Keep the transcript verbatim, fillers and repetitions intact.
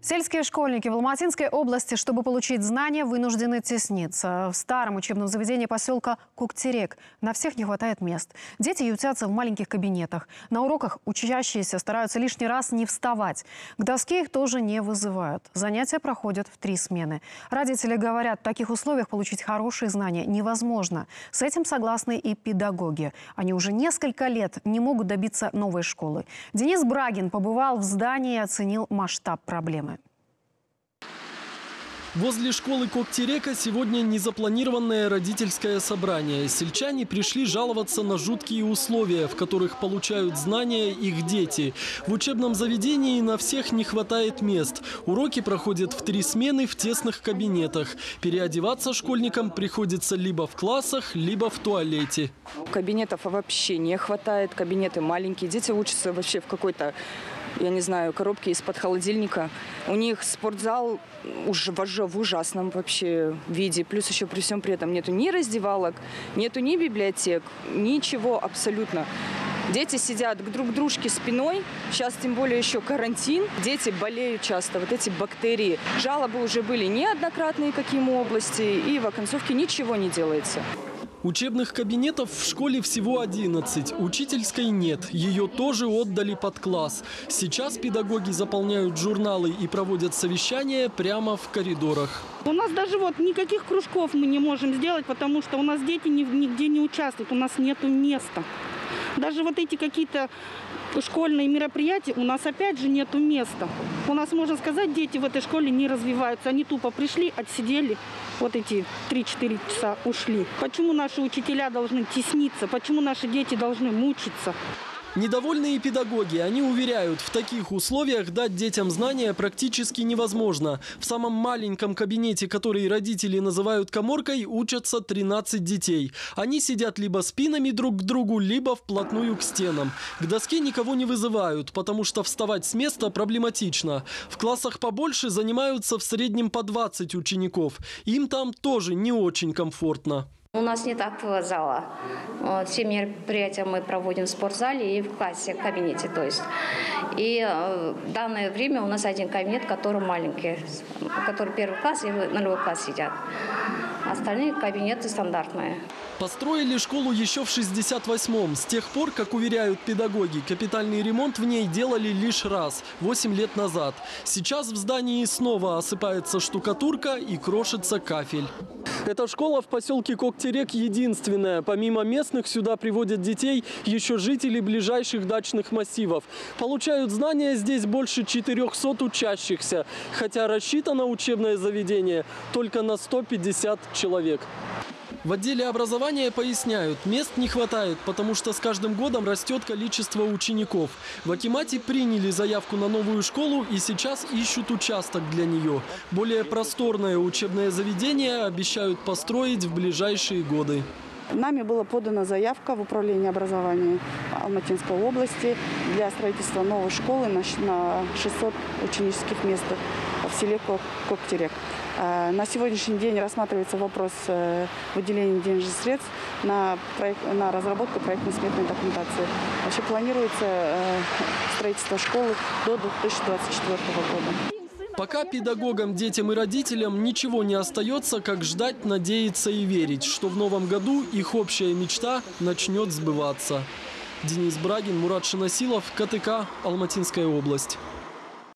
Сельские школьники в Алматинской области, чтобы получить знания, вынуждены тесниться. В старом учебном заведении поселка Коктерек на всех не хватает мест. Дети ютятся в маленьких кабинетах. На уроках учащиеся стараются лишний раз не вставать. К доске их тоже не вызывают. Занятия проходят в три смены. Родители говорят, в таких условиях получить хорошие знания невозможно. С этим согласны и педагоги. Они уже несколько лет не могут добиться новой школы. Денис Брагин побывал в здании и оценил масштаб проблемы. Возле школы Коктерека сегодня незапланированное родительское собрание. Сельчане пришли жаловаться на жуткие условия, в которых получают знания их дети. В учебном заведении на всех не хватает мест. Уроки проходят в три смены в тесных кабинетах. Переодеваться школьникам приходится либо в классах, либо в туалете. Кабинетов вообще не хватает. Кабинеты маленькие. Дети учатся вообще в какой-то... я не знаю, коробки из-под холодильника. У них спортзал уже в ужасном вообще виде. Плюс еще при всем при этом нету ни раздевалок, нету ни библиотек, ничего абсолютно. Дети сидят друг к дружке спиной. Сейчас тем более еще карантин. Дети болеют часто, вот эти бактерии. Жалобы уже были неоднократные, какие в области, и в оконцовке ничего не делается. Учебных кабинетов в школе всего одиннадцать, учительской нет, ее тоже отдали под класс. Сейчас педагоги заполняют журналы и проводят совещания прямо в коридорах. У нас даже вот никаких кружков мы не можем сделать, потому что у нас дети нигде не участвуют, у нас нету места. Даже вот эти какие-то школьные мероприятия, у нас опять же нету места. У нас, можно сказать, дети в этой школе не развиваются. Они тупо пришли, отсидели, вот эти три-четыре часа ушли. Почему наши учителя должны тесниться? Почему наши дети должны мучиться? Недовольные педагоги, они уверяют, в таких условиях дать детям знания практически невозможно. В самом маленьком кабинете, который родители называют каморкой, учатся тринадцать детей. Они сидят либо спинами друг к другу, либо вплотную к стенам. К доске никого не вызывают, потому что вставать с места проблематично. В классах побольше занимаются в среднем по двадцать учеников. Им там тоже не очень комфортно. У нас нет актового зала. Все мероприятия мы проводим в спортзале и в классе, в кабинете. То есть. И в данное время у нас один кабинет, который маленький, который первый класс и нулевой класс сидят. Остальные кабинеты стандартные. Построили школу еще в шестьдесят восьмом. С тех пор, как уверяют педагоги, капитальный ремонт в ней делали лишь раз, восемь лет назад. Сейчас в здании снова осыпается штукатурка и крошится кафель. Эта школа в поселке Коктерек единственная. Помимо местных сюда приводят детей еще жители ближайших дачных массивов. Получают знания здесь больше четырёхсот учащихся, хотя рассчитано учебное заведение только на сто пятьдесят человек. В отделе образования поясняют, мест не хватает, потому что с каждым годом растет количество учеников. В Акимате приняли заявку на новую школу и сейчас ищут участок для нее. Более просторное учебное заведение обещают построить в ближайшие годы. Нами была подана заявка в управление образования Алматинской области для строительства новой школы на шестьсот ученических мест в селе Коктерек. На сегодняшний день рассматривается вопрос выделения денежных средств на, проект, на разработку проектно-сметной документации. Вообще планируется строительство школы до две тысячи двадцать четвёртого года. Пока педагогам, детям и родителям ничего не остается, как ждать, надеяться и верить, что в новом году их общая мечта начнет сбываться. Денис Брагин, Мурат Шинасилов, ка тэ ка, Алматинская область.